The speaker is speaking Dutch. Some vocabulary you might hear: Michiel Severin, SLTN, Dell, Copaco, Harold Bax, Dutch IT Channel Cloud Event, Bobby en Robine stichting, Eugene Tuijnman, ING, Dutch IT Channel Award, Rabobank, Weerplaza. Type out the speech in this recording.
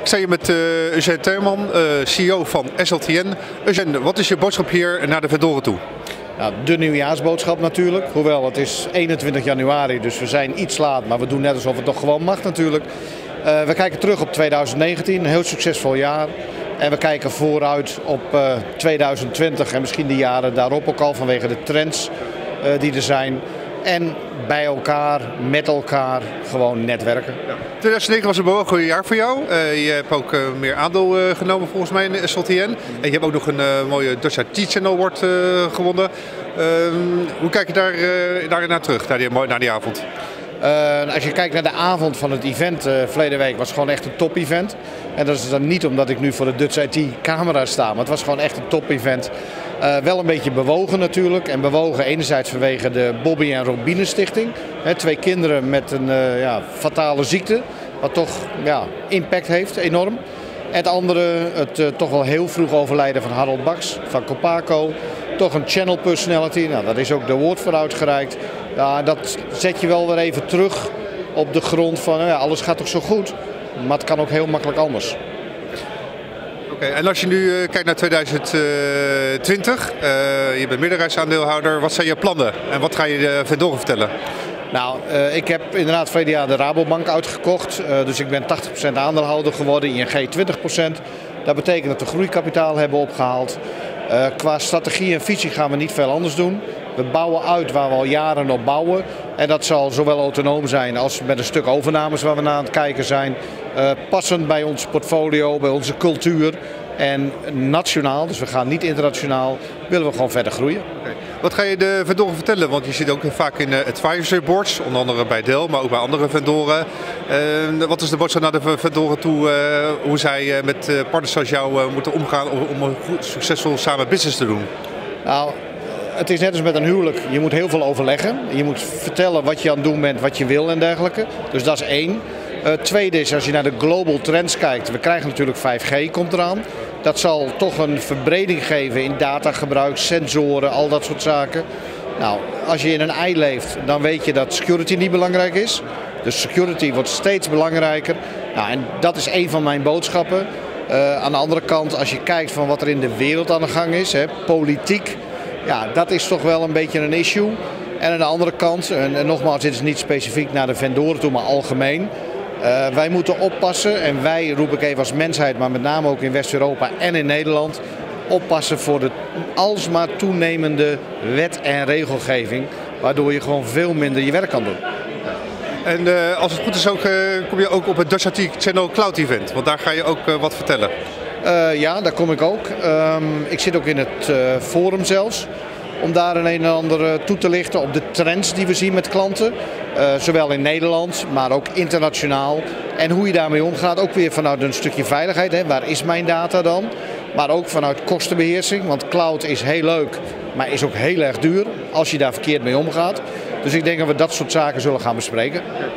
Ik sta hier met Eugene Tuijnman, CEO van SLTN. Eugene, wat is je boodschap hier naar de vendoren toe? Nou, de nieuwjaarsboodschap natuurlijk, hoewel het is 21 januari, dus we zijn iets laat, maar we doen net alsof het toch gewoon mag natuurlijk. We kijken terug op 2019, een heel succesvol jaar. En we kijken vooruit op 2020 en misschien de jaren daarop ook al vanwege de trends die er zijn. En bij elkaar, met elkaar, gewoon netwerken. Ja. 2009 was een behoorlijk goed jaar voor jou. Je hebt ook meer aandeel genomen volgens mij in SLTN. En je hebt ook nog een mooie Dutch IT Channel Award gewonnen. Hoe kijk je daarnaar terug, naar die avond? Als je kijkt naar de avond van het event verleden week, was het gewoon echt een top-event. En dat is dan niet omdat ik nu voor de Dutch IT-camera sta, maar het was gewoon echt een top-event. Wel een beetje bewogen natuurlijk. En bewogen enerzijds vanwege de Bobby en Robine stichting. Hè, twee kinderen met een fatale ziekte, wat toch impact heeft, enorm. Het andere, het toch wel heel vroeg overlijden van Harold Bax, van Copaco. Toch een channel personality, nou, dat is ook de woord voor uitgereikt. Ja, dat zet je wel weer even terug op de grond van alles gaat toch zo goed, maar het kan ook heel makkelijk anders. Oké, en als je nu kijkt naar 2020, je bent meerderheidsaandeelhouder, wat zijn je plannen en wat ga je de vendoren vertellen? Nou, ik heb inderdaad vorig jaar de Rabobank uitgekocht, dus ik ben 80% aandeelhouder geworden, ING 20%. Dat betekent dat we groeikapitaal hebben opgehaald. Qua strategie en visie gaan we niet veel anders doen. We bouwen uit waar we al jaren op bouwen. En dat zal zowel autonoom zijn als met een stuk overnames waar we naar aan het kijken zijn. Passend bij ons portfolio, bij onze cultuur. En nationaal, dus we gaan niet internationaal, willen we gewoon verder groeien. Okay. Wat ga je de vendoren vertellen? Want je zit ook vaak in advisory boards, onder andere bij Dell, maar ook bij andere vendoren. Wat is de boodschap naar de vendoren toe, hoe zij met partners zoals jou moeten omgaan om een goed, succesvol samen business te doen? Nou, het is net als met een huwelijk. Je moet heel veel overleggen. Je moet vertellen wat je aan het doen bent, wat je wil en dergelijke. Dus dat is één. Tweede is, als je naar de global trends kijkt, we krijgen natuurlijk 5G, komt eraan. Dat zal toch een verbreding geven in datagebruik, sensoren, al dat soort zaken. Nou, als je in een ei leeft, dan weet je dat security niet belangrijk is. Dus security wordt steeds belangrijker. Nou, en dat is een van mijn boodschappen. Aan de andere kant, als je kijkt van wat er in de wereld aan de gang is, hè, politiek. Ja, dat is toch wel een beetje een issue. En aan de andere kant, en nogmaals, dit is niet specifiek naar de vendoren toe, maar algemeen. Wij moeten oppassen, en wij roep ik even als mensheid, maar met name ook in West-Europa en in Nederland, oppassen voor de alsmaar toenemende wet- en regelgeving, waardoor je gewoon veel minder je werk kan doen. En als het goed is ook, kom je ook op het Dutch IT Channel Cloud Event, want daar ga je ook wat vertellen. Ja, daar kom ik ook. Ik zit ook in het forum zelfs. Om daar een en ander toe te lichten op de trends die we zien met klanten. Zowel in Nederland, maar ook internationaal. En hoe je daarmee omgaat, ook weer vanuit een stukje veiligheid. Hè. Waar is mijn data dan? Maar ook vanuit kostenbeheersing. Want cloud is heel leuk, maar is ook heel erg duur als je daar verkeerd mee omgaat. Dus ik denk dat we dat soort zaken zullen gaan bespreken.